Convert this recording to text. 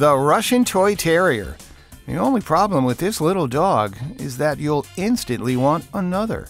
The Russian Toy Terrier. The only problem with this little dog is that you'll instantly want another.